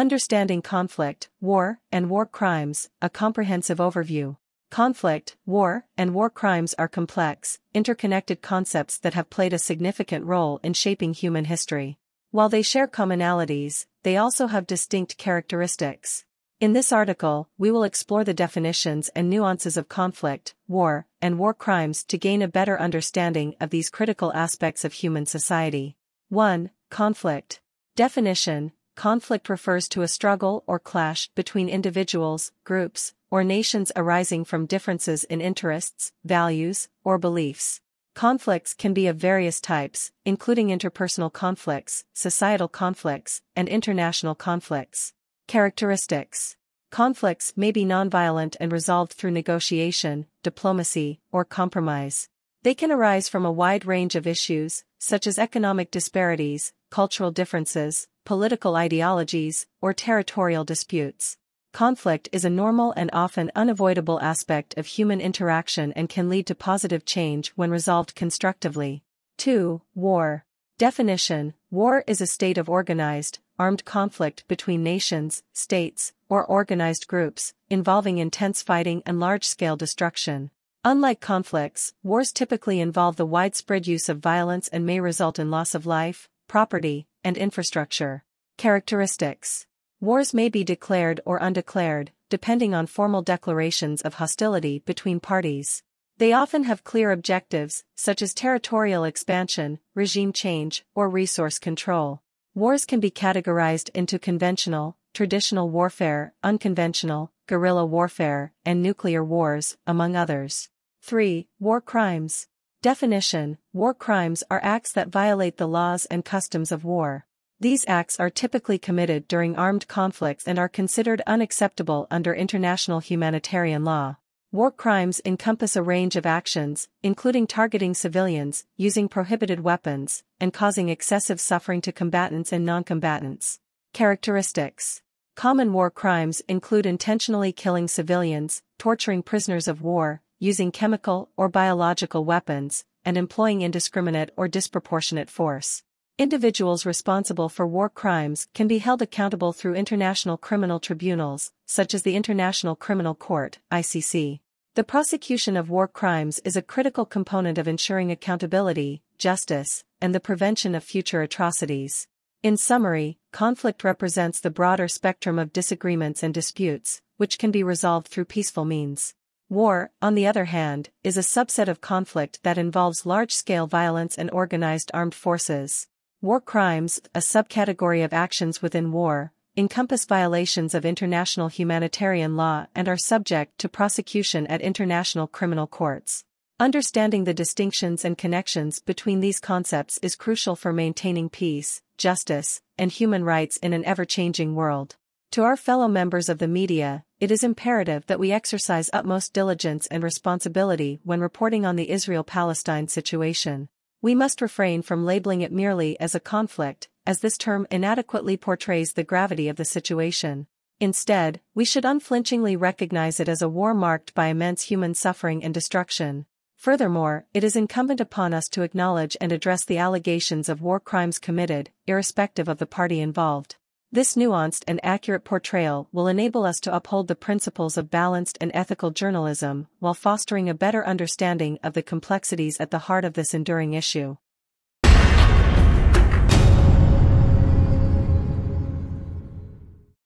Understanding Conflict, War, and War Crimes, a comprehensive overview. Conflict, war, and war crimes are complex, interconnected concepts that have played a significant role in shaping human history. While they share commonalities, they also have distinct characteristics. In this article, we will explore the definitions and nuances of conflict, war, and war crimes to gain a better understanding of these critical aspects of human society. 1. Conflict. Definition: conflict refers to a struggle or clash between individuals, groups, or nations arising from differences in interests, values, or beliefs. Conflicts can be of various types, including interpersonal conflicts, societal conflicts, and international conflicts. Characteristics: conflicts may be nonviolent and resolved through negotiation, diplomacy, or compromise. They can arise from a wide range of issues, such as economic disparities, cultural differences, political ideologies, or territorial disputes. Conflict is a normal and often unavoidable aspect of human interaction and can lead to positive change when resolved constructively. 2. War. Definition: war is a state of organized, armed conflict between nations, states, or organized groups, involving intense fighting and large-scale destruction. Unlike conflicts, wars typically involve the widespread use of violence and may result in loss of life, property, and infrastructure. Characteristics: wars may be declared or undeclared, depending on formal declarations of hostility between parties. They often have clear objectives, such as territorial expansion, regime change, or resource control. Wars can be categorized into conventional, traditional warfare, unconventional, guerrilla warfare, and nuclear wars, among others. 3. War crimes. Definition: war crimes are acts that violate the laws and customs of war. These acts are typically committed during armed conflicts and are considered unacceptable under international humanitarian law. War crimes encompass a range of actions, including targeting civilians, using prohibited weapons, and causing excessive suffering to combatants and non-combatants. Characteristics: common war crimes include intentionally killing civilians, torturing prisoners of war, using chemical or biological weapons, and employing indiscriminate or disproportionate force. Individuals responsible for war crimes can be held accountable through international criminal tribunals, such as the International Criminal Court, ICC. The prosecution of war crimes is a critical component of ensuring accountability, justice, and the prevention of future atrocities. In summary, conflict represents the broader spectrum of disagreements and disputes, which can be resolved through peaceful means. War, on the other hand, is a subset of conflict that involves large-scale violence and organized armed forces. War crimes, a subcategory of actions within war, encompass violations of international humanitarian law and are subject to prosecution at international criminal courts. Understanding the distinctions and connections between these concepts is crucial for maintaining peace, justice, and human rights in an ever-changing world. To our fellow members of the media, it is imperative that we exercise utmost diligence and responsibility when reporting on the Israel-Palestine situation. We must refrain from labeling it merely as a conflict, as this term inadequately portrays the gravity of the situation. Instead, we should unflinchingly recognize it as a war marked by immense human suffering and destruction. Furthermore, it is incumbent upon us to acknowledge and address the allegations of war crimes committed, irrespective of the party involved. This nuanced and accurate portrayal will enable us to uphold the principles of balanced and ethical journalism while fostering a better understanding of the complexities at the heart of this enduring issue.